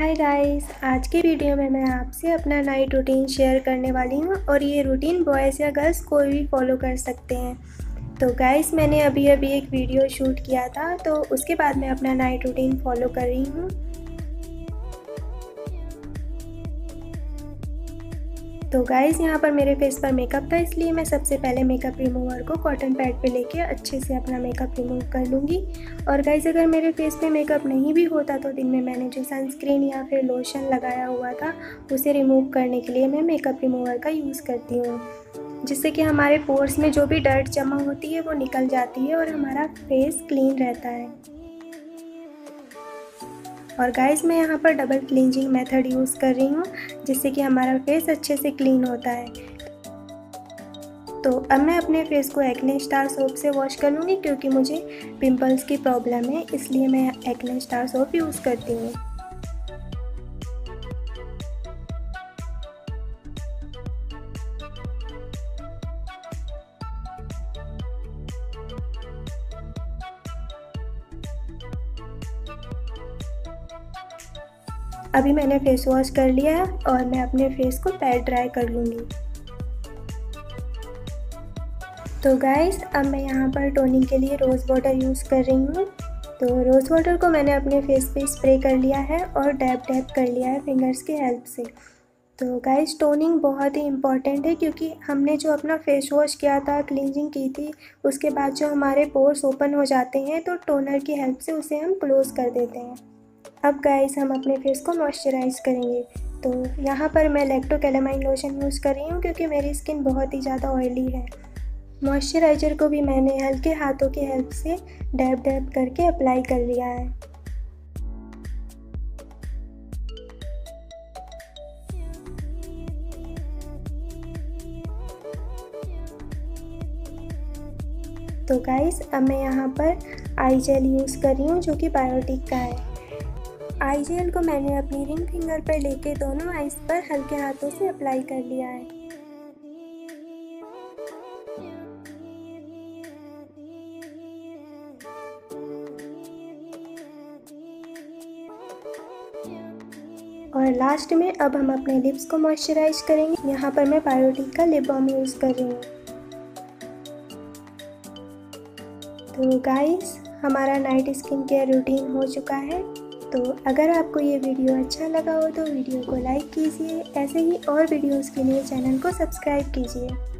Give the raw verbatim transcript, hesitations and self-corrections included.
Hi guys, आज के video में मैं आपसे अपना नाइट रूटीन शेयर करने वाली हूँ और ये रूटीन बॉयज़ या गर्ल्स कोई भी फॉलो कर सकते हैं। तो गाइस, मैंने अभी अभी एक वीडियो शूट किया था तो उसके बाद मैं अपना नाइट रूटीन फॉलो कर रही हूँ। तो गाइस, यहाँ पर मेरे फेस पर मेकअप था, इसलिए मैं सबसे पहले मेकअप रिमूवर को कॉटन पैड पे लेके अच्छे से अपना मेकअप रिमूव कर लूँगी। और गाइस, अगर मेरे फेस पे मेकअप नहीं भी होता तो दिन में मैंने जो सनस्क्रीन या फिर लोशन लगाया हुआ था उसे रिमूव करने के लिए मैं मेकअप रिमूवर का यूज़ करती हूँ, जिससे कि हमारे पोर्स में जो भी डर्ट जमा होती है वो निकल जाती है और हमारा फेस क्लीन रहता है। और गाइस, मैं यहाँ पर डबल क्लींजिंग मेथड यूज़ कर रही हूँ, जिससे कि हमारा फेस अच्छे से क्लीन होता है। तो अब मैं अपने फेस को एक्ने स्टार सोप से वॉश कर लूँगी, क्योंकि मुझे पिंपल्स की प्रॉब्लम है, इसलिए मैं एक्ने स्टार सोप यूज़ करती हूँ। अभी मैंने फेस वॉश कर लिया है और मैं अपने फेस को पैड ड्राई कर लूँगी। तो गाइस, अब मैं यहाँ पर टोनिंग के लिए रोज़ वाटर यूज़ कर रही हूँ। तो रोज़ वाटर को मैंने अपने फेस पे स्प्रे कर लिया है और डैब डैब कर लिया है फिंगर्स की हेल्प से। तो गाइस, टोनिंग बहुत ही इम्पॉर्टेंट है, क्योंकि हमने जो अपना फेस वॉश किया था, क्लींजिंग की थी, उसके बाद जो हमारे पोर्स ओपन हो जाते हैं तो टोनर की हेल्प से उसे हम क्लोज़ कर देते हैं। अब गाइस, हम अपने फेस को मॉइस्चराइज करेंगे। तो यहाँ पर मैं लैक्टोकैलामाइन लोशन यूज़ कर रही हूँ, क्योंकि मेरी स्किन बहुत ही ज़्यादा ऑयली है। मॉइस्चराइज़र को भी मैंने हल्के हाथों की हेल्प से डैब डैब करके अप्लाई कर लिया है। तो गाइस, अब मैं यहाँ पर आई जेल यूज़ कर रही हूँ, जो कि बायोटिक का है। आई जेल को मैंने अपनी रिंग फिंगर पर लेके दोनों आईज पर हल्के हाथों से अप्लाई कर लिया है। और लास्ट में अब हम अपने लिप्स को मॉइस्चराइज करेंगे। यहाँ पर मैं बायोटिक का लिप बाम यूज़ कर रही हूँ। तो गाइस, हमारा नाइट स्किन केयर रूटीन हो चुका है। तो अगर आपको ये वीडियो अच्छा लगा हो तो वीडियो को लाइक कीजिए। ऐसे ही और वीडियोस के लिए चैनल को सब्सक्राइब कीजिए।